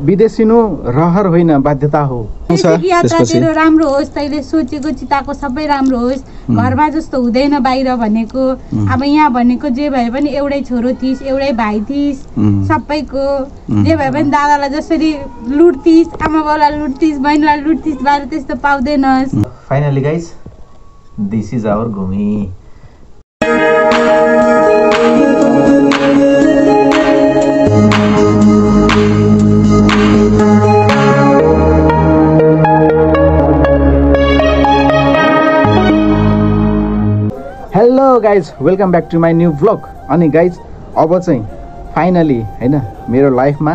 विदेशीनो रहर होइन बाध्यता हो। यात्रा तेरो राम्रो होस्, तैले सोचेको चिताको सबै राम्रो होस्, घरमा जस्तो हुँदैन बाहिर भनेको। अब यहाँ भनेको जे भए पनि एउटै छोरो थिइस्, एउटै भाइ थिइस्, सबैको जे भए पनि दादालाई जसरी लुट्थिस्, आमाबाउलाई लुट्थिस्, बहिनीलाई लुट्थिस्, बाहिर त्यस्तो पाउँदैनस्। Finally guys, this is our घुमी। Hello guys, welcome back to my new blog. अनि गाइज अब चाहिँ फाइनली हैन मेरो लाइफमा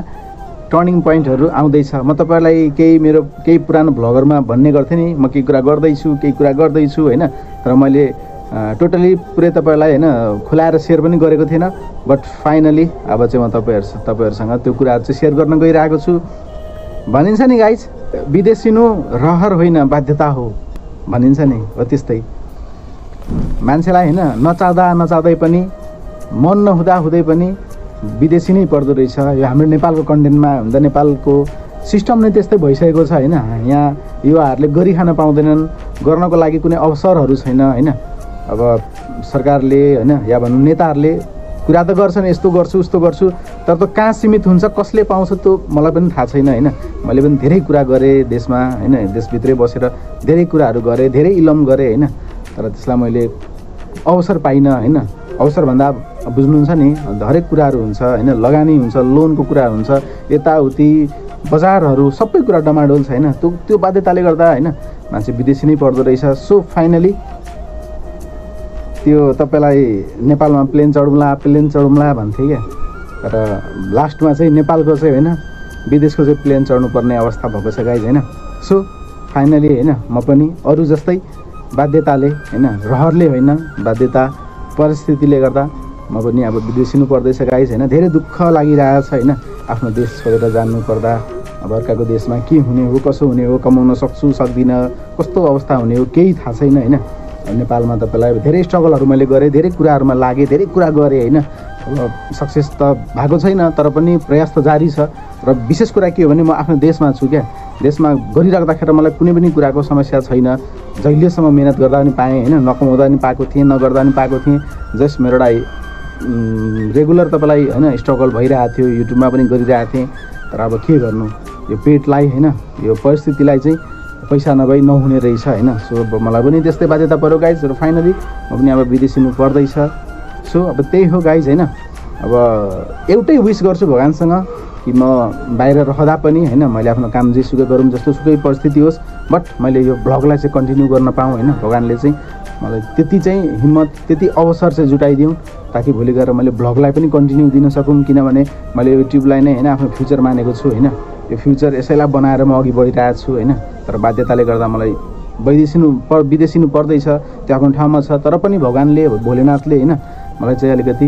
टर्निङ पोइन्टहरु आउँदै छ। म तपाईलाई केही मेरो केही पुरानो ब्लगरमा भन्ने गर्थे नि, म के कुरा गर्दैछु हैन, तर मैले टोटली पुरै तपाईलाई हैन खुलाएर शेयर पनि गरेको थिएन। बट फाइनली अब चाहिँ म तपाईहरुसँग त्यो कुरा चाहिँ शेयर गर्न गइरहेको छु। भनिन्छ नि गाइज, विदेशीनो रहर होइन बाध्यता हो भनिन्छ नि, हो त्यस्तै। मान्छेलाई हैन नचाहँदै पनि, मन नहुँदै पनि विदेशी नै पर्दो रहेछ। यो हाम्रो नेपालको कन्टेन्टमा हुँदा नेपालको सिस्टम नै त्यस्तै भइसकेको छ हैन। यहाँ युवाहरूले गरि खान पाउँदैनन्, गर्नको लागि कुनै अवसरहरू छैन हैन। अब सरकारले हैन या भन्नु नेताहरूले कुरा त गर्छन्, यस्तो गर्छु उस्तो गर्छु, तर त्यो कहाँ सीमित हुन्छ, कसले पाउँछ त्यो मलाई पनि थाहा छैन हैन। मैले पनि धेरै कुरा गरेँ देशमा हैन, देशभित्रै बसेर धेरै कुराहरू गरेँ, धेरै इलम गरेँ हैन, तर त्यसलाई मैले अवसर पाइनँ हैन। अवसर भन्दा बुझ्नुहुन्छ नि, हरेक कुराहरू हुन्छ हैन, लगानी हुन्छ, लोनको कुरा हुन्छ, यताउति बजारहरू सबै कुरा डमाडोल छ हैन। त्यो बाध्यताले गर्दा हैन मान्छे विदेशी नै पर्दो रहेछ। सो फाइनली त्यो तपाईलाई नेपालमा प्लेन चढौँला भन्थे क्या, तर लास्टमा चाहिँ नेपालको चाहिँ हैन विदेशको चाहिँ प्लेन चढ्नुपर्ने अवस्था भएको छ गाइज हैन। सो फाइनली हैन म पनि अरू जस्तै बाध्यताले हैन, रहरले होइन, बाध्यता परिस्थितिले गर्दा म पनि अब विदेशीनु पर्दैछ गाइज हैन। धेरै दुःख लागिरहेछ हैन, आफ्नो देश छोडेर जानु पर्दा। अब अर्काको देशमा के हुने हो, कसो हुने हो, कमाउन सक्छु सक्दिनँ, कस्तो अवस्था हुने हो केही थाहा छैन हैन। नेपालमा तपाईलाई धेरै स्ट्रगलहरू मैले गरेँ, धेरै कुराहरूमा लागेँ, धेरै कुरा गरेँ हैन। अब सक्सेस त भएको छैन, तर पनि प्रयास त जारी छ। र विशेष कुरा के हो भने म आफ्नो देशमा छु क्या, देशमा गरिराख्दाखेरि मलाई कुनै पनि कुराको समस्या छैन। जहिलेसम्म मेहनत गर्दा पनि पाएँ हैन, नकमाउँदा पनि पाएको थिएँ, नगर्दा पनि पाएको थिएँ। जस्ट मेरो एउटा रेगुलर तपाईँलाई हैन स्ट्रगल भइरहेको थियो, युट्युबमा पनि गरिरहेको थिएँ, तर अब के गर्नु, यो पेटलाई हैन यो परिस्थितिलाई चाहिँ पैसा नभई नहुने रहेछ हैन। सो मलाई पनि त्यस्तै बाध्यता पऱ्यो गाइज। र फाइनली म पनि अब विदेशीनु पर्दैछ। सो अब त्यही हो गाइज हैन। अब एउटै विस गर्छु भगवान्सँग कि म बाहिर रहँदा पनि हैन मैले आफ्नो काम जे सुकै गरौँ, जस्तो सुकै परिस्थिति होस्, बट मैले यो भ्लगलाई चाहिँ कन्टिन्यू गर्न पाऊँ हैन। भगवान्ले चाहिँ मलाई त्यति चाहिँ हिम्मत, त्यति अवसर चाहिँ जुटाइदिउँ ताकि भोलि गएर मैले भ्लगलाई पनि कन्टिन्यू दिन सकौँ। किनभने मैले युट्युबलाई नै हैन आफ्नो फ्युचर मानेको छु हैन। यो फ्युचर यसैलाई बनाएर म अघि बढिरहेको छु हैन। तर बाध्यताले गर्दा मलाई विदेशीनु पर्दैछ। त्यो आफ्नो ठाउँमा छ, तर पनि भगवान्ले भोलेनाथले हैन मलाई चाहिँ अलिकति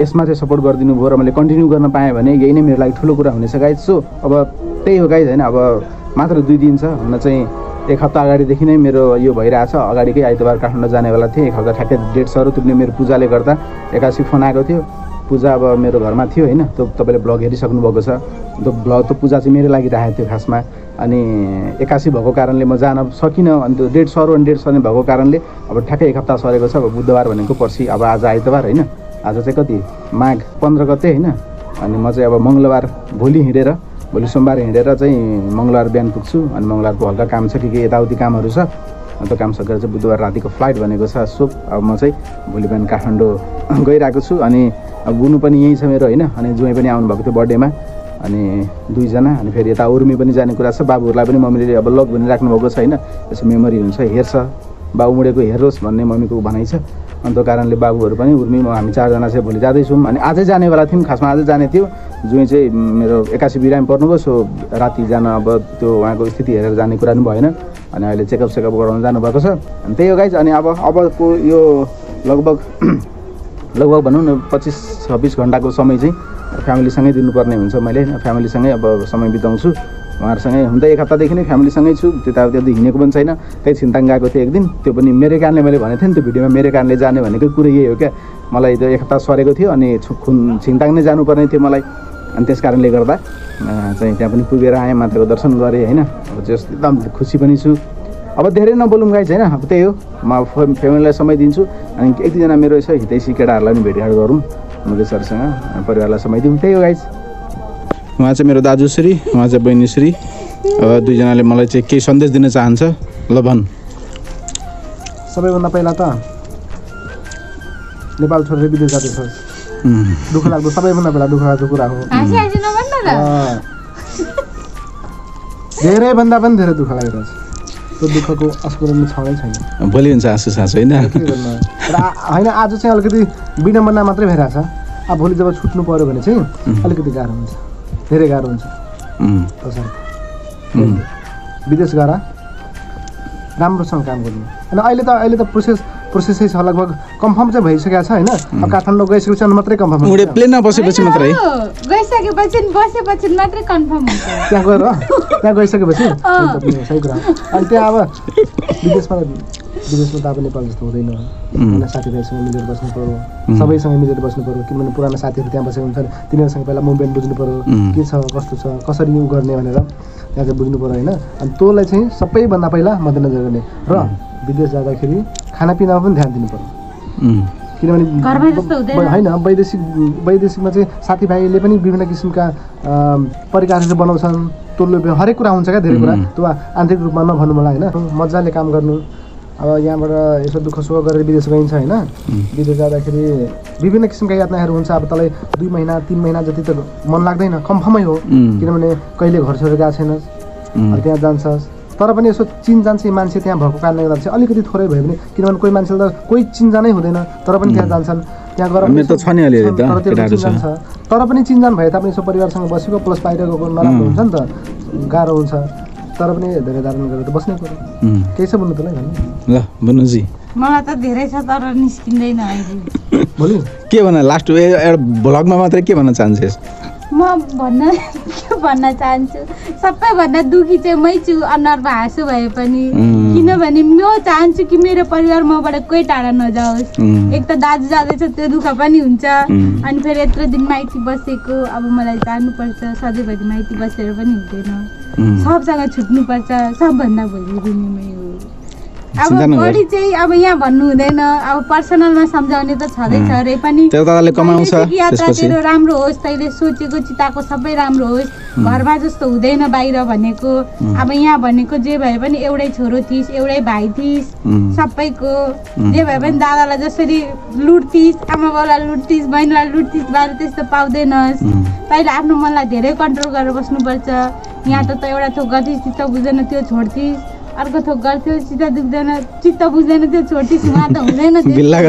यसमा चाहिँ सपोर्ट गरिदिनु भयो र मैले कन्टिन्यू गर्न पाएँ भने यही नै मेरो लागि ठुलो कुरा हुनेछ गाइज। सो अब त्यही हो गाइज हैन। अब मात्र 2 दिन छ, हुन चाहिँ 1 हप्ता अगाडिदेखि नै मेरो यो भइरहेछ। अगाडिकै आइतबार काठमाडौँ जानेवाला थिएँ, 1 हप्ता ठ्याक्कै डेट्सहरू त्यो पनि मेरो पूजाले गर्दा एक्कासी फोन आएको थियो। पूजा अब मेरो घरमा थियो हैन, त्यो तपाईँले ब्लग हेरिसक्नु भएको छ। त्यो ब्लग त पूजा चाहिँ मेरो लागि राखेको थियो खासमा, अनि एक्कासी भएको कारणले म जान सकिनँ। अनि त्यो डेढ सर्ने भएको कारणले अब ठ्याक्कै 1 हप्ता सरेको छ। अब बुधबार भनेको पर्सि, अब आज आइतबार हैन, आज चाहिँ कति माघ 15 गते हैन। अनि म चाहिँ अब मङ्गलबार भोलि हिँडेर, भोलि सोमबार हिँडेर चाहिँ मङ्गलबार बिहान पुग्छु। अनि मङ्गलबारको हल्का काम छ, के यताउति कामहरू छ, अन्त काम सकेर चाहिँ बुधबार रातिको फ्लाइट भनेको छ। सो अब म चाहिँ भोलि बिहान काठमाडौँ गइरहेको छु। अनि अब गुनु पनि यहीँ छ मेरो हैन। अनि जुवाई पनि आउनुभएको थियो बर्थडेमा, अनि 2 जना। अनि फेरि यता उर्मी पनि जाने कुरा छ। बाबुहरूलाई पनि मम्मीले अब लग भनिराख्नु भएको छ हैन, यसो मेमोरी हुन्छ, हेर्छ, बाबु मुडेको हेरोस् भन्ने मम्मीको भनाइ छ। अन्त कारणले बाबुहरू पनि उर्मी म हामी 4 जना चाहिँ भोलि जाँदैछौँ। अनि आजै जानेवाला थियौँ, खासमा आजै जाने थियो। जुन चाहिँ मेरो एक्कासी बिरामी पर्नुभयो, सो राति जान अब त्यो उहाँको स्थिति हेरेर जाने कुरा पनि भएन। अनि अहिले चेकअप गराउन जानुभएको छ। अनि त्यही हो गाइज। अनि अबको यो लगभग भनौँ न 25-26 घन्टाको समय चाहिँ फ्यामिलीसँगै दिनुपर्ने हुन्छ। मैले फ्यामिलीसँगै अब समय बिताउँछु, उहाँहरूसँगै हुँदा 1 हप्तादेखि नै फ्यामिलीसँगै छु। त्यताउति हिँडेको पनि छैन। त्यही छिन्ताङ गएको थिएँ 1 दिन, त्यो पनि मेरै कारणले। मैले भनेको थिएँ नि त्यो भिडियोमा, मेरै कारणले जाने भनेको कुरो यही हो क्या। मलाई त्यो 1 हप्ता सरेको थियो, अनि छिन्ताङ नै जानुपर्ने थियो मलाई। अनि त्यस कारणले गर्दा चाहिँ त्यहाँ पनि पुगेर आएँ, माताको दर्शन गरेँ हैन। अब जस एकदम खुसी पनि छु। अब धेरै नबोलौँ गाइस हैन, अब त्यही हो, म फ्यामिलीलाई समय दिन्छु अनि एक दुईजना मेरो यसो हितैसी केटाहरूलाई पनि भेटघाट गरौँ, मुकेश सरसँग परिवारलाई समय दिउँ, त्यही हो गाइस। उहाँ चाहिँ मेरो दाजु श्री, उहाँ चाहिँ बहिनी श्री, अब दुईजनाले मलाई चाहिँ केही सन्देश दिन चाहन्छ ल भन। सबैभन्दा पहिला त नेपाल छोडेर विदेश जाँदैछ, दुःख लाग्दो, सबैभन्दा पहिला दुःख लाग्दो कुरा हो। धेरै भन्दा पनि धेरै दुःख लागिरहेछ, त्यो दुःखको अस्फुरण छँदै छैन, भोलि हुन्छ आँसु साँचो होइन होइन। आज चाहिँ अलिकति विडम्बना मात्रै भइरहेछ, अब भोलि जब छुट्नु पर्यो भने चाहिँ अलिकति गाह्रो हुन्छ, धेरै गाह्रो हुन्छ। विदेश गएर राम्रोसँग काम गर्नु, अनि अहिले त प्रोसेसै छ, लगभग कन्फर्म चाहिँ भइसकेको छ होइन। अब काठमाडौँ गइसकेपछि मात्रै कन्फर्म हुन्छ, प्लेनमा बसेपछि मात्रै, गइसकेपछि बसेपछि मात्रै कन्फर्म हुन्छ। त्यहाँ गएर त्यहाँ गइसकेपछि सही कुरा। अनि त्यहाँ अब विदेशमा त अब नेपाल जस्तो हुँदैन, साथीभाइसँग मिलेर बस्नु पऱ्यो, सबैसँग मिलेर बस्नु पऱ्यो, किनभने पुरानो साथीहरू त्यहाँ बसेको हुन्छन्, तिनीहरूसँग पहिला मुभमेन्ट बुझ्नु पऱ्यो, के छ कस्तो छ कसरी उ गर्ने भनेर त्यहाँ चाहिँ बुझ्नु पऱ्यो होइन। अनि तँलाई चाहिँ सबैभन्दा पहिला मध्यनजर गर्ने, र विदेश जाँदाखेरि खानापिनामा पनि ध्यान दिनु पऱ्यो, किनभने होइन वैदेशिकमा चाहिँ साथीभाइले पनि विभिन्न किसिमका परिकारहरू बनाउँछन्, तोलो हरेक कुरा हुन्छ क्या, धेरै कुरा त्यो आन्तरिक रूपमा नभन्नु मलाई होइन। मजाले काम गर्नु, अब यहाँबाट यसो दुःख सुख गरेर विदेश गइन्छ होइन, विदेश जाँदाखेरि विभिन्न किसिमका यातनाहरू हुन्छ। अब तँलाई 2 महिना 3 महिना जति त मन लाग्दैन, कन्फर्मै हो, किनभने कहिले घर छोडेर गएको छैनस्, त्यहाँ जान्छस्, तर पनि यसो चिनजान चाहिँ मान्छे त्यहाँ भएको कारणले गर्दा चाहिँ अलिकति थोरै भयो भने, किनभने कोही मान्छेले त कोही चिनजानै हुँदैन, तर पनि त्यहाँ जान्छन्, त्यहाँ गएर तर पनि चिनजान भए तापनि यसो परिवारसँग बसेको प्लस बाहिर गएको नराम्रो हुन्छ नि त, गाह्रो हुन्छ, तर पनि धेरै धारण गरेर त बस्नै पर्यो। केही छ भन्नु तँलाई भन्नु ल भन्नुजी, मलाई त धेरै छ तर निस्किँदैन अहिले, भोलि के भन्न लास्ट भ्लगमा मात्रै के भन्न चाहन्छस्? म भन्न चाहन्छु सबैभन्दा दुखी चाहिँ मै छु, अनुहारमा हाँसो भए पनि, किनभने म चाहन्छु कि मेरो परिवार मबाट कोही टाढा नजाओस्। एक त दाजु जाँदैछ, त्यो दुःख पनि हुन्छ, अनि फेरि यत्रो दिन माइती बसेको, अब मलाई जानुपर्छ, सधैँभरि माइती बसेर पनि हुँदैन, सबसँग छुट्नुपर्छ, सबभन्दा भोलि दिनमै हो। अब बढी चाहिँ अब यहाँ भन्नु हुँदैन, अब पर्सनलमा सम्झाउने त छँदैछ, रे पनि यात्रा तेरो राम्रो होस्, तैँले सोचेको चिताको सबै राम्रो होस्, घरमा जस्तो हुँदैन बाहिर भनेको। अब यहाँ भनेको जे भए पनि एउटै छोरो थिइस्, एउटै भाइ थिइस्, सबैको जे भए पनि दादालाई जसरी लुट्थिस्, आमा बाउलाई लुट्थिस्, बहिनीलाई लुट्थिस्, बाहिर त्यस्तो पाउँदैनस्। तैँले आफ्नो मनलाई धेरै कन्ट्रोल गरेर बस्नुपर्छ। यहाँ त एउटा थोक गर्थिस्, चित्त बुझ्दैन त्यो छोड्थिस्, अर्को थोक गर्थ्यो, चित्त बुझ्दैन त्यो छोड्थिस्, उहाँ त हुँदैन होइन। तँलाई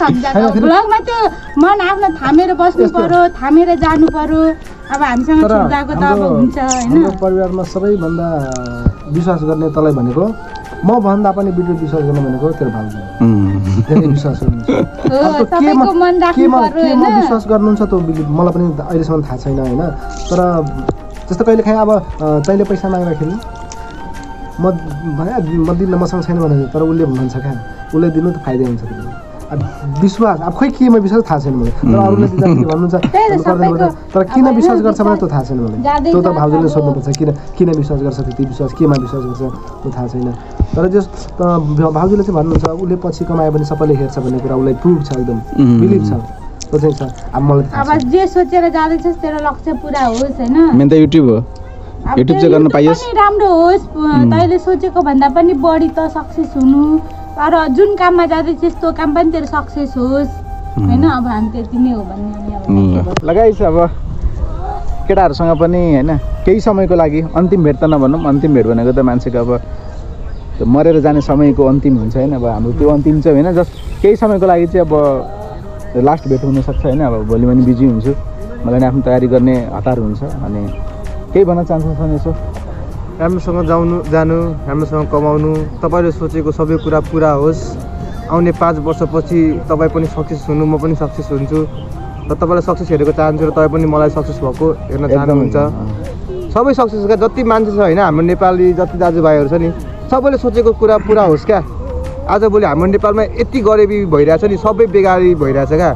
सम्झाएको ब्लगमा त्यो मन आफ्नो थामेर बस्नु पर्यो, थामेर जानु पर्यो। अब हामीसँग छुट्टाएको त अब हुन्छ होइन। परिवारमा सबैभन्दा विश्वास गर्ने तँलाई भनेको, म भन्दा पनि बिटुल विश्वास गर्नु भनेको तेरो भाउजू, धेरै विश्वास गर्नु विश्वास गर्नुहुन्छ त्यो मलाई पनि अहिलेसम्म थाहा छैन होइन। तर जस्तो कहिलेकाहीँ अब तैँले पैसा माग्दाखेरि म दिन्न, मसँग छैन भनेर, तर उसले भन्नुहुन्छ क्या, उसले दिनु त फाइदा हुन्छ। अब विश्वास अब खोइ केमा विश्वास थाहा छैन मलाई, तर अरूले दिँदाखेरि भन्नुहुन्छ, तर किन विश्वास गर्छ मलाई त्यो थाहा छैन मलाई, त्यो त भाउजूले सोध्नुपर्छ, किन विश्वास गर्छ, त्यति विश्वास केमा विश्वास गर्छ त्यो थाहा छैन। तर जस भाउजूले चाहिँ भन्नुहुन्छ उसले पछि कमायो भने सबैले हेर्छ भन्ने कुरा उसलाई प्रुभ छ, एकदम बिलिभ छ, सोचेको छ। अब मलाई अब जे सोचेर जाँदैछस् तेरो लक्ष्य पुरा होस् होइन। मेरो त युट्युब हो, युट्युब चाहिँ गर्न पाइयोस्, राम्रो होस्, तैँले सोचेको भन्दा पनि बढी त सक्सेस हुनु, तर जुन काममा जाँदैछ त्यस्तो काम पनि तेरो सक्सेस होस् होइन। अब हामी त्यति नै हो भन्ने लगाइस। अब केटाहरूसँग पनि होइन केही समयको लागि अन्तिम भेट त नभनौँ, अन्तिम भेट भनेको त मान्छेको अब त्यो मरेर जाने समयको अन्तिम हुन्छ होइन। अब हाम्रो त्यो अन्तिम चाहिँ होइन, जस्ट केही समयको लागि चाहिँ अब लास्ट भेट हुनसक्छ होइन। अब भोलि पनि बिजी हुन्छु, मलाई नै आफ्नो तयारी गर्ने हतार हुन्छ, अनि केही भन्न चाहन्छन् यसो? राम्रोसँग जानु, राम्रोसँग कमाउनु, तपाईँले सोचेको सबै कुरा पुरा होस्। आउने 5 वर्षपछि तपाईँ पनि सक्सेस हुनु, म पनि सक्सेस हुन्छु, र तपाईँलाई सक्सेस हेरेको चाहन्छु, र तपाईँ पनि मलाई सक्सेस भएको हेर्न चाहनुहुन्छ। सबै सक्सेसका जति मान्छे छ होइन, हाम्रो नेपाली जति दाजुभाइहरू छ नि, सबैले सोचेको कुरा पुरा होस् क्या। आजभोलि हाम्रो नेपालमा यति गरिबी भइरहेछ नि, सबै बेकारी भइरहेछ क्या,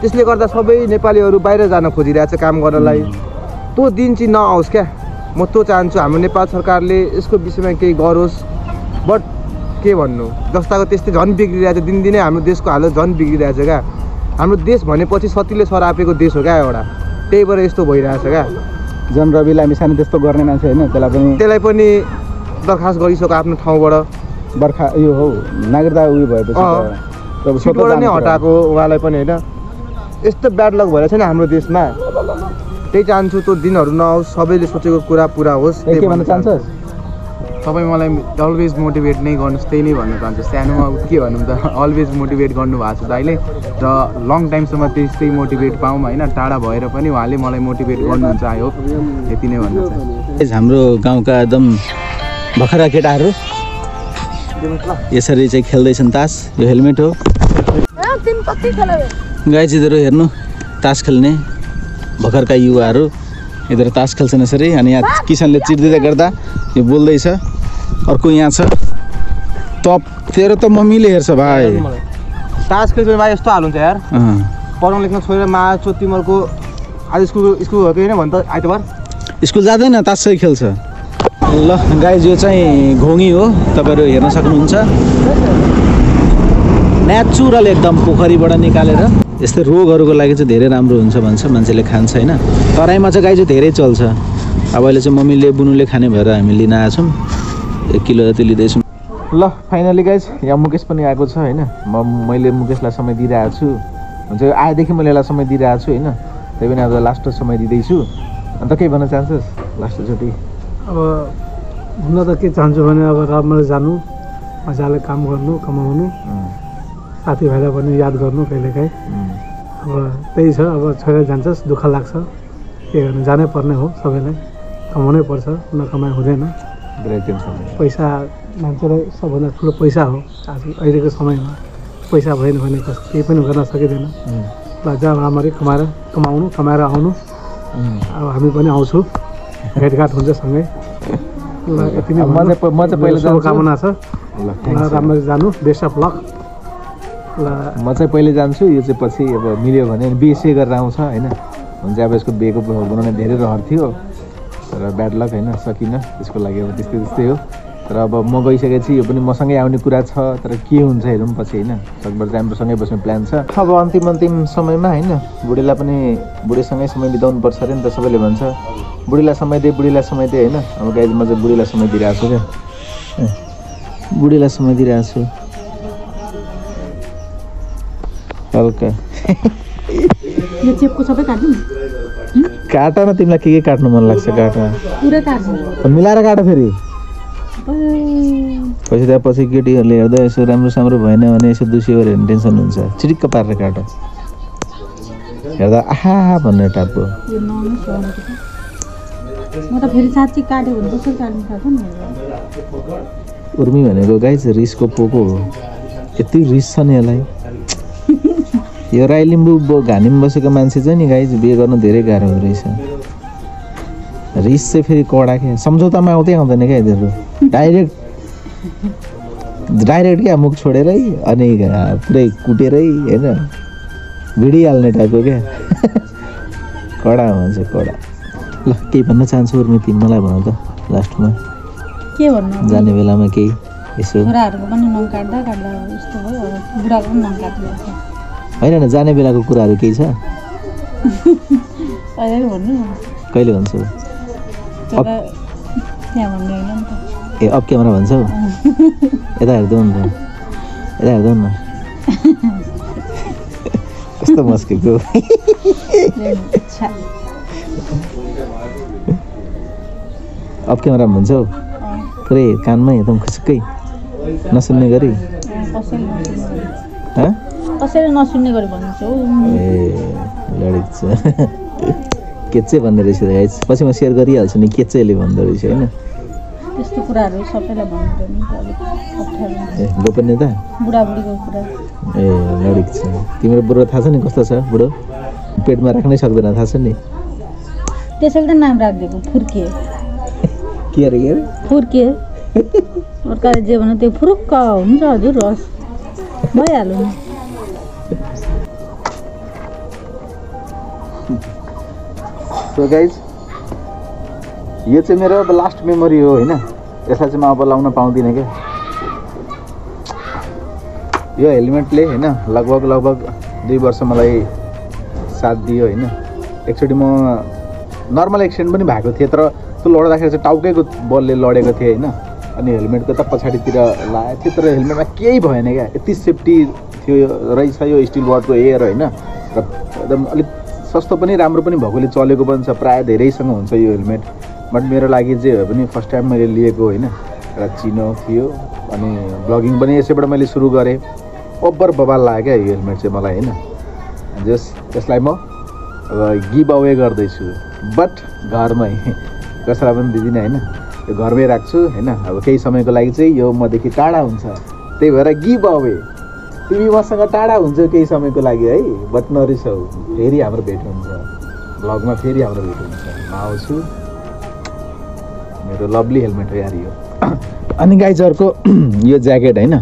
त्यसले गर्दा सबै नेपालीहरू बाहिर जान खोजिरहेछ काम गर्नलाई। त्यो दिन चाहिँ नआओस् क्या। म त्यो चाहन्छु हाम्रो नेपाल सरकारले यसको विषयमा केही गरोस्। बट के भन्नु, जस्ताको त्यस्तै झन् बिग्रिरहेछ, दिनदिनै हाम्रो देशको हालत झन् बिग्रिरहेछ क्या। हाम्रो देश भनेपछि सतीले सरापेको देश हो क्या एउटा, त्यही भएर यस्तो भइरहेछ क्या। जन रविलाई हामी सानो त्यस्तो गर्ने मान्छे होइन, त्यसलाई पनि दरखास्त गरिसक्यो आफ्नो ठाउँबाट, बर्खा यो हो नागरिकता उयो भएपछि सिटबाट नै हटाएको उहाँलाई पनि होइन। यस्तो ब्याड लक भइरहेछ नि हाम्रो देशमा, त्यही चाहन्छु त्यो दिनहरू नआओस्, सबैले सोचेको कुरा पुरा होस्। तपाईँ मलाई अलवेज मोटिभेट नै गर्नुहोस्, त्यही नै भन्न चाहन्छु। सानोमा के भनौँ त, अलवेज मोटिभेट गर्नुभएको छ दाइले, र लङ टाइमसम्म त्यस्तै मोटिभेट पाऊँ होइन, टाढा भएर पनि उहाँले मलाई मोटिभेट गर्नुहुन्छ। आई होप यति नै भन्न चाहन्छु। हाम्रो गाउँका एकदम भर्खरा केटाहरू यसरी चाहिँ खेल्दैछन् तास, यो हेलमेट हो गाइज। यिनीहरू हेर्नु तास खेल्ने भर्खरका युवाहरू, यिनीहरू तास खेल्छन् यसरी। अनि यहाँ किसानले चिर्दै गर्दा यो बोल्दैछ। अर्को यहाँ छ टप, तेरो त मम्मीले हेर्छ भाइ। तास खेल्छ भाइ यस्तो हाल हुन्छ यार, पढाउनु लेख्नु छोडेर मार्छु। तिमीहरूको आज स्कुल हो कि होइन भन्छ, आइतबार स्कुल जाँदैन, तासै खेल्छ। ल गाइज यो चाहिँ घोङ्गी हो, तपाईँहरू हेर्न सक्नुहुन्छ। नेचुरल एकदम पोखरीबाट निकालेर यस्तै रोगहरूको लागि चाहिँ धेरै राम्रो हुन्छ भन्छ, मान्छेले खान्छ होइन। तराईमा चाहिँ गाई चाहिँ धेरै चल्छ। अब अहिले चाहिँ मम्मीले बुनुले खाने भएर हामी लिन आएछौँ, 1 किलो जति लिँदैछौँ। ल फाइनली गाइज यहाँ मुकेश पनि आएको छ होइन। मैले मुकेशलाई समय दिइरहेको छु, हुन्छ आएदेखि मैले यसलाई समय दिइरहेको छु होइन, त्यही पनि अब लास्ट समय दिँदैछु। अन्त केही भन्न चाहन्छस् लास्टचोटि? अब हुन त के चाहन्छु भने, अब राम्रो जानु, मजाले काम गर्नु, कमाउनु, साथीभाइलाई पनि याद गर्नु कहिलेकाहीँ। अब त्यही छ, अब छोडेर जान्छस् दुःख लाग्छ, के गर्नु जानै पर्ने हो। सबैलाई कमाउनै पर्छ, नकमाइ हुँदैन। पैसा मान्छेलाई सबभन्दा ठुलो पैसा हो। आज अहिलेको समयमा पैसा भएन भने केही पनि गर्न सकिँदैन। ल जहाँ राम्ररी कमाएर आउनु। अब हामी पनि आउँछु, भेटघाट हुन्छ सँगै। ल यति नै पहिलो शुभकामना छ, राम्ररी जानु, बेस्ट अफ लक। ल म चाहिँ पहिले जान्छु, यो चाहिँ पछि अब मिल्यो भने बिएससी गरेर आउँछ होइन। हुन्छ अब यसको बिएको बनाउने धेरै रहर थियो, तर ब्याड लक होइन, सकिनँ। त्यसको लागि अब त्यस्तै त्यस्तै हो। तर अब म गइसकेपछि यो पनि मसँगै आउने कुरा छ, तर के हुन्छ हेरौँ पछि होइन। सकभर राम्रोसँगै बस्ने प्लान छ। अब अन्तिम समयमा होइन, बुढीलाई पनि बुढीसँगै समय बिताउनुपर्छ अरे नि त, सबैले भन्छ बुढीलाई समय दे, बुढीलाई समय दे होइन। अब गाइज म चाहिँ बुढीलाई समय दिइरहेको छु क्या, बुढीलाई समय दिइरहेको छु हल्का। यो चेपको सबै काट्नु, काट्न तिमीलाई के काट्नु मन लाग्छ? काट्न पुरै काट्नु, मिलाएर काट फेरि। पछि त्यसपछि केटीहरूले हेर्दा यसो राम्रो साम्रो भएन भने यसो दुस्यो भने टेन्सन हुन्छ, चिटिक्क पारेर काट, हेर्दा आहा भन्ने टाइपको। म त फेरि साच्चै काट्यो भने कसरी काट्नु थाल्छु नि। उर्मी भनेको गाइज रिसको पोको हो, यति रिस छ नि यसलाई। यो राई लिम्बू घानीमा बसेको मान्छे चाहिँ नि गाइज बिहे गर्नु धेरै गाह्रो रहेछ। रिस चाहिँ फेरि कडा क्या, सम्झौतामा आउँदै आउँदैन क्या यिनीहरू। डाइरेक्ट क्या, मुख छोडेरै अनि पुरै कुटेरै होइन, भिडिहाल्ने टाइपको क्या। कडा भन्छ कडा। ल केही भन्न चाहन्छु उर्मी, तिमी मलाई भनौ त लास्टमा के भन्नु जाने बेलामा केही यसो। छोराहरूको पनि नङ काट्दा काट्दा यस्तो भयो, बुढाको पनि नङ काट्दा होइन। जाने बेलाको कुराहरू केही छ? कहिले भन्छौ? ए अफ क्यामेरा भन्छौ? यता हेर्दै नि त, यता हेर्दै न, कस्तो मस्केको। अफ क्यामेरा भन्छौ? पुरै कानमै एकदम खुसुक्कै नसुन्ने गरी। कसैले नसुन्ने गरी भन्नुहुन्छ हौ। ए लडिक छ केचे भन्ने रहेछ गाइज, पछि म सेयर गरिहाल्छु नि केचेले भन्दो रहेछ होइन। त्यस्तो कुराहरू सबैलाई भन्दैन नि, अप्ठ्यारो गोपनीयता बुढाबुढीको कुरा। ए लडिक छ। तिम्रो बुढो थाहा छ नि कस्तो छ? बुढो पेटमा राख्नै सक्दैन, थाहा छ नि। त्यसैले त नाम राखिदिएको फुर्के। के अरे के फुर्के? अर्काले जे भन्नु त्यो फुरुक्क हुन्छ हजुर, रस भइहाल्यो नि। सो गाइज ये चाहिँ मेरो अब लास्ट मेमोरी हो हैन यसलाई चाहिँ म अब लाउन पाउँदिन के यो हेलमेटले हैन लगभग 2 वर्ष मलाई साथ दियो हैन एकचोटी म नर्मल एक्सिडेन्ट पनि भएको थिए तर त्यो लड्दाखेरि चाहिँ टाउकैको बलले लडेको थिए हैन अनि हेलमेटको त पछाडीतिर लाए थियो तर हेलमेटमा केही भएन के यति सेफ्टी थियो रहेछ यो स्टील बडको एयर हैन र एकदम अलि सस्तो पनि राम्रो पनि भएकोले चलेको पनि छ प्राय धेरैसँग हुन्छ यो हेलमेट बट मेरो लागि जे भए पनि फर्स्ट टाइम मैले लिएको हैन र चिनो थियो अनि ब्लगिङ पनि यसैबाट मैले सुरु गरे ओभर बबाल लाग्यो यो हेलमेट चाहिँ मलाई हैन जस त्यसलाई म गिभ अवे गर्दै छु बट घरमै कसैलाई पनि दिदिन हैन यो घरमै राख्छु हैन अब केही समयको लागि चाहिँ यो म देखि टाढा हुन्छ त्यही भएर गिभ अवे तिमी मसँग टाढा हुन्छ केही समयको लागि है बट नरिसौ फेरि हाम्रो भेट हुन्छ ब्लगमा फेरि हाम्रो भेट हुन्छ म आउँछु मेरो लभली हेलमेट हो यार यो अनि गाइजहरुको यो ज्याकेट हैन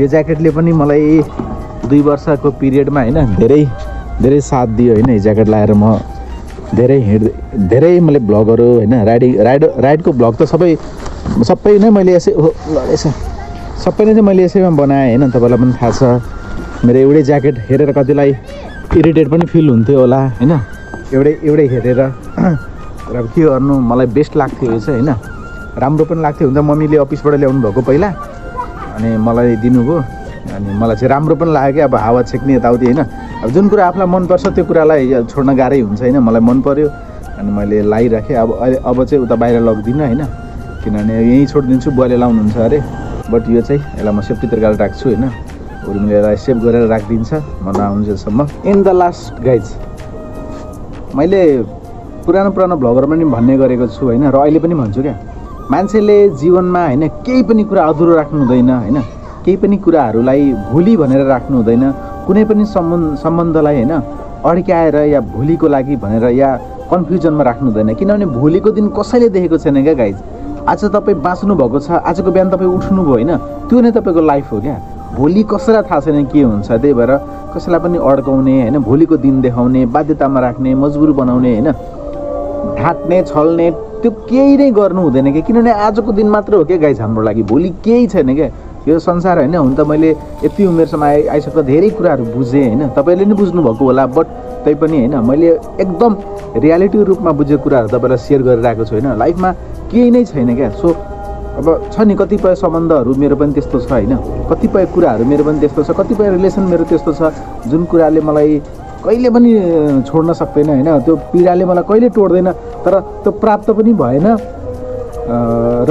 यो ज्याकेटले पनि मलाई 2 वर्षको पिरियडमा हैन धेरै साथ दियो हैन यो ज्याकेट लाएर म धेरै मैले ब्लगहरु हैन राइडको ब्लग त सबै नै मैले यसै सबै नै मैले यसैमा बनाए हैन तपाईलाई पनि थाहा छ मेरो एउटै ज्याकेट हेरेर कतिलाई इरिटेट पनि फिल हुन्थ्यो होला हैन एउटै हेरेर तर अब के गर्नु मलाई बेस्ट लाग्थ्यो यो चाहिँ हैन राम्रो पनि लाग्थ्यो हुन्छ मम्मीले अफिसबाट ल्याउनु भएको पहिला अनि मलाई दिनुभयो अनि मलाई चाहिँ राम्रो पनि लाग्यो अब हावा छेक्ने यताउति हैन अब जुन कुरा आफुलाई मन पर्छ त्यो कुरालाई छोड्न गाह्रै हुन्छ हैन मलाई मन पर्यो अनि मैले लाइराखे अब चाहिँ उता बाहिर लग्दिन हैन किनभने यही छोड्दिन्छु बुवाले लाउनुहुन्छ अरे बट यो चाहिँ एला म सेफ्टी तरिकाले राख्छु हैन उर्मिले यसलाई सेभ गरेर राखिदिन्छ म नआउन्जेलसम्म इन द लास्ट गाइज मैले पुरानो भ्लगर पनि भन्ने गरेको छु हैन र अहिले पनि भन्छु के मान्छेले जीवनमा हैन केही पनि कुरा अधुरो राख्नु हुँदैन हैन केही पनि कुराहरूलाई भुली भनेर राख्नु हुँदैन कुनै पनि सम्बन्धलाई हैन अड्क्याएर या भुलीको लागि भनेर या कन्फ्युजनमा राख्नु हुँदैन किनभने भोलिको दिन कसैले देखेको छैन के गाइज आज तपाई बाच्नु भएको छ आजको बिहान तपाई उठ्नु भयो हैन त्यो नै तपाईको लाइफ हो क्या भोलि कसैलाई थाहा छैन के हुन्छ त्यही भएर कसैलाई पनि अड्काउने हैन भोलिको दिन देखाउने बाध्यतामा राख्ने मजबुर बनाउने हैन ढाट्ने छल्ने त्यो केही नै गर्नु हुँदैन के किनभने आजको दिन मात्र हो के गाइस हाम्रो लागि भोलि केही छैन के यो संसार हैन हुन त मैले यति उमेरसम्म आइसक्दा धेरै कुराहरू बुझे हैन तपाईले नि बुझ्नु भएको होला बट तै पनि हैन मैले एकदम रियालिटी रूपमा बुझे कुराहरू तपाईलाई शेयर गरिरहेको छु हैन लाइफमा केही नै छैन के सो अब छ नि कतिपय सम्बन्धहरू मेरो पनि त्यस्तो छ हैन कतिपय कुराहरू मेरो पनि त्यस्तो छ कतिपय रिलेसन मेरो त्यस्तो छ जुन कुराले मलाई कहिले पनि छोड्न सक्दैन हैन त्यो पीडाले मलाई कहिले टोड्दैन तर त्यो प्राप्त पनि भएन र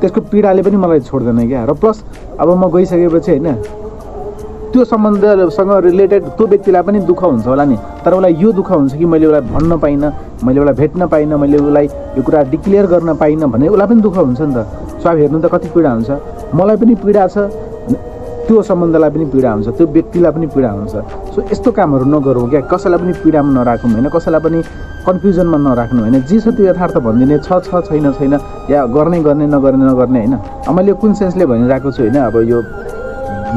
त्यसको पीडाले पनि मलाई छोड्दैन के र प्लस अब म गइसकेपछि हैन त्यो सम्बन्धसँग रिलेटेड त्यो व्यक्तिलाई पनि दुःख हुन्छ होला नि तर उलाई यो दुःख हुन्छ कि मैले उलाई भन्न पाइनँ मैले उलाई भेट्न पाइनँ मैले उलाई यो कुरा डिक्लेयर गर्न पाइनँ भने उलाई पनि दुःख हुन्छ नि त सो अब हेर्नु त कति पीडा हुन्छ मलाई पनि पीडा छ त्यो सम्बन्धलाई पनि पीडा हुन्छ त्यो व्यक्तिलाई पनि पीडा हुन्छ सो यस्तो कामहरू नगरौँ क्या कसैलाई पनि पीडामा नराखौँ हैन कसैलाई पनि कन्फ्युजनमा नराख्नु हैन जे छ त्यो यथार्थ भनिदिने छैन या गर्ने नगर्ने हैन अब मैले कुन सेन्सले भनिरहेको छु हैन अब यो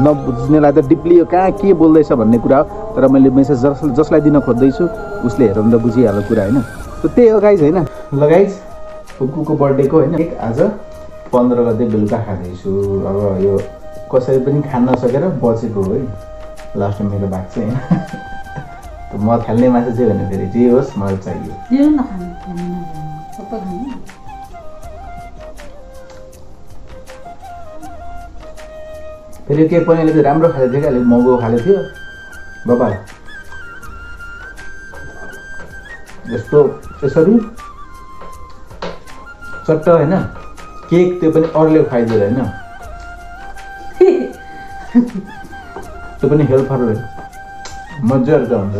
नबुझ्नेलाई त डिप्ली यो कहाँ के बोल्दैछ भन्ने कुरा हो तर मैले मेसेज जसलाई दिन खोज्दैछु उसले हेरौँ त बुझिहाल्ने कुरा हैन सो त्यही हो गाइज हैन ल गाइज कुकुको बर्थडेको हैन एक आज 15 गते बेलुका खाँदैछु अब यो कसैले पनि खान नसकेर बचेको हो है लास्टमा मेरो भाग चाहिँ हैन म खाल्ने माछा चाहिँ भने फेरि जे होस् मलाई चाहियो दिनु न खानु सबै खानु फेरि के पनिले त राम्रो खाले थियो अलिक महँगो खाले थियो बाबा जस्तो यसरी चट्ट हैन केक त्यो पनि अरूले खाइदिएर हैन त्यो पनि हेल्पर हो मजा आउँछ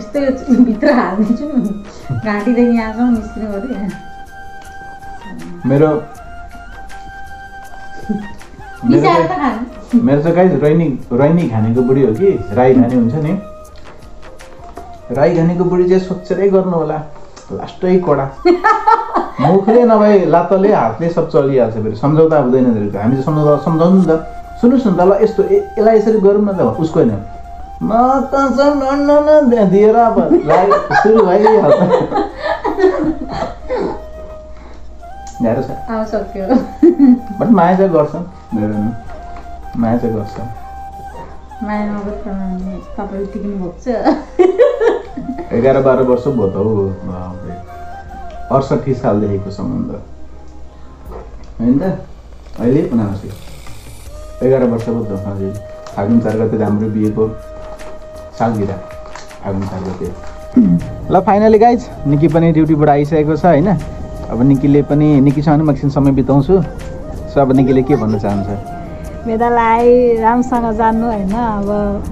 यस्तो भित्र हाल्दिन्छु घाँटीदेखि यहाँसम्म निस्किने गरी मेरो मेरो त गाइज रैनी खानेको बुढी हो कि राई खाने हुन्छ नि राई खानेको बुढी चाहिँ सोचेरै गर्नु होला लास्टै कडा मुखले नभए लातले हातले सब चलिहाल्छ फेरि सम्झौता हुँदैन हामी चाहिँ सम्झाउनु त सुन्नुहोस् न त ल यस्तो यसलाई यसरी गरौँ न त उसको होइन No, Dera, but like, still, why you that is I was okay. But my is a godson. My is a godson. My is a couple of chicken boxes. I got about a box of bottle. Or some piece of the eco summon. And I live on a sea. I got a box of the honey. I can target the damn people. ल finally guys निकी पनि ड्युटीबाट आइसकेको छ हैन अब निकीले पनि निकीसँग मक्सिन समय बिताउँछु सो अब निकीले के भन्न चाहन्छ मेदालाई रामसँग जान्नु हैन अब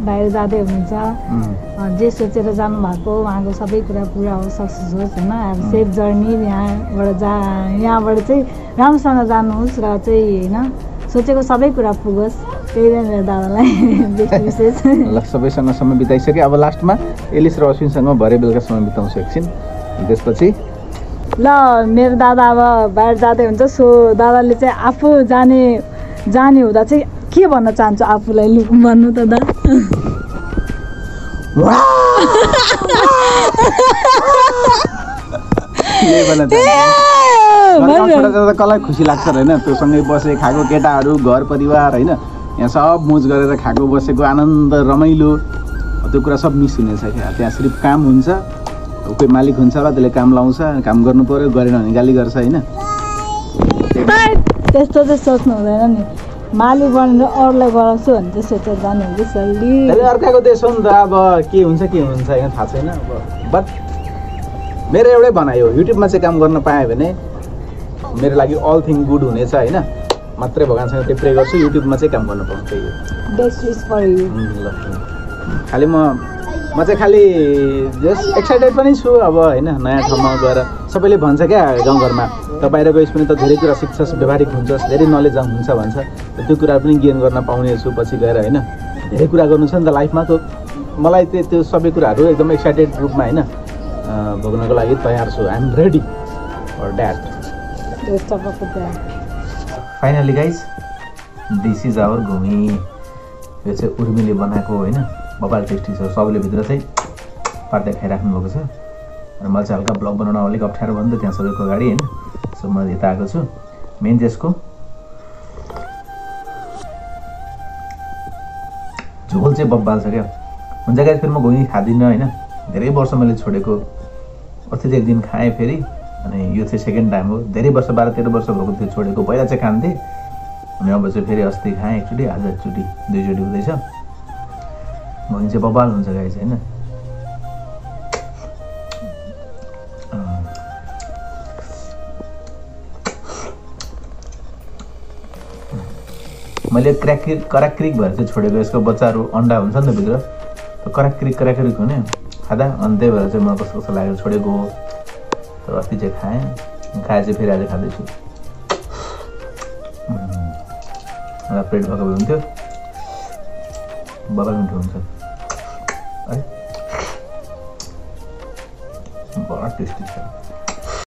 बाहिर जादै हुनुहुन्छ जे सोचेर जानु भएको उहाँको सबै कुरा पूरा होस् सक्सेस होस् हैन अब सेफ जर्नी यहाँबाट चाहिँ रामसँग जानुहोस् र चाहिँ हैन सोचेको सबै कुरा पुगोस् त्यही दादालाई विशेष सबैसँग समय बिताइसके अब लास्टमा एलिस र अश्विनसँग भरे बेलुका समय बिताउँछु एकछिन त्यसपछि ल मेरो दादा अब बाहिर जाँदै हुन्छ सो दादाले चाहिँ आफू जाने हुँदा चाहिँ के भन्न चाहन्छु आफूलाई भन्नु त दा के भन्न चाहन्छु मलाई कलाई खुसी लाग्छ हैन त्यो सँगै बसे खाको केटाहरु घर परिवार हैन यहाँ सब मोज गरेर खाको बसेको आनन्द रमाइलो त्यो कुरा सब मिस हुनेछ त्यहाँ सिर्फ काम हुन्छ कोही मालिक हुन्छ र त्यसले काम लाउँछ काम गर्नु पर्यो गरेन भने गाली गर्छ हैन त्यस्तो चाहिँ सोच्नु हुँदैन नि मालिक बनेर अरूलाई गराउँछु भने चाहिँ सोचेर जानु हुन्छ सल्ली त्यसले अर्काको देश हो नि त अब के हुन्छ हैन थाहा छैन अब बट मेरो एउटै भनाइ हो युट्युबमा चाहिँ काम गर्न पाए भने मेरो लागि अल थिंग गुड हुनेछ हैन मात्रै भगवानसँग त्यो प्रे गर्छु YouTube मा चाहिँ काम गर्न पाउँ त्यही हो बेस्ट विश फर यु खाली म चाहिँ खाली जस्ट एक्साइटेड पनि छु अब हैन नयाँ ठाउँमा गएर सबैले भन्छ क्या गाउँ घरमा त बाहिर गएस पनि त धेरै कुरा सिक्छस् व्यवहारिक हुन्छस् धेरै नलेज हुन्छ भन्छ त्यो कुरा पनि गेन गर्न पाउने छु पछि गएर हैन धेरै कुरा गर्नु छ नि त लाइफमा त मलाई त्यो सबै कुराहरु एकदम एक्साइटेड रूपमा हैन भोग्नको लागि तयार छु I am ready for that finally guys this is our घुमी यो चाहिँ उर्मीले बनाएको होइन बबाल टेस्टी छ सबैले भित्र चाहिँ पार्दै खाइराख्नु भएको छ र मलाई चाहिँ हल्का ब्लग बनाउन अलिक अप्ठ्यारो भयो नि त त्यहाँ सबैको अगाडि होइन सो म यता आएको छु मेन त्यसको झोल चाहिँ बब्बाल छ क्या हुन्छ गाइज फेरि म घुमी खादिनँ होइन धेरै वर्ष मैले छोडेको अस्ति चाहिँ एक दिन खाएँ फेरि अनि यो चाहिँ सेकेन्ड टाइम हो धेरै वर्ष 12-13 वर्ष भएको थियो छोडेको पहिला चाहिँ खान्थे अनि अब चाहिँ फेरि अस्ति खाएँ एकचोटि आज एकचोटि दुईचोटि हुँदैछ भोलि चाहिँ बबाल हुन्छ गाइस हैन मैले कराक्रिक भएर चाहिँ छोडेको यसको बच्चाहरू अन्डा हुन्छ नि त भित्र त्यो कराक्रिक हुने खाँदा अनि त्यही भएर चाहिँ म कस्तो लागेर छोडेको हो तर अस्ति चाहिँ खाएँ चाहिँ फेरि आज खाँदैछु मलाई पेट भएको हुन्थ्यो बबाल मिठो हुन्छ है बडा टेस्टी छ